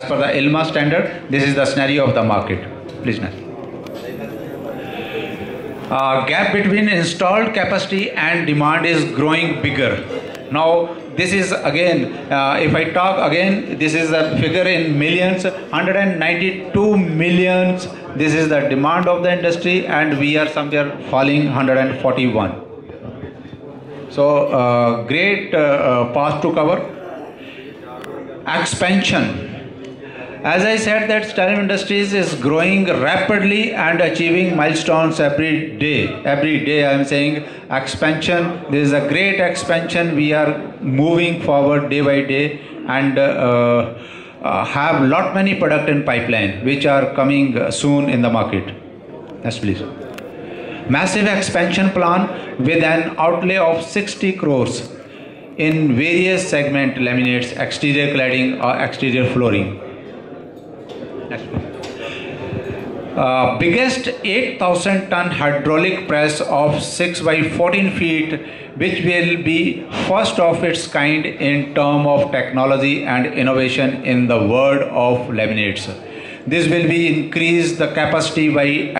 As per the ILMA standard, this is the scenario of the market. Please, next. Gap between installed capacity and demand is growing bigger. Now, this is again, if I talk again, this is the figure in millions, 192 millions. This is the demand of the industry, and we are somewhere falling 141. So, great path to cover. Expansion. As I said, that Stylam Industries is growing rapidly and achieving milestones every day. Every day I am saying expansion. There is a great expansion. We are moving forward day by day and have lot many product in pipeline which are coming soon in the market. Yes, please. Massive expansion plan with an outlay of 60 crores in various segment laminates, exterior cladding or exterior flooring. Next. Biggest 8,000 ton hydraulic press of 6 by 14 feet, which will be first of its kind in term of technology and innovation in the world of laminates. This will be increase the capacity by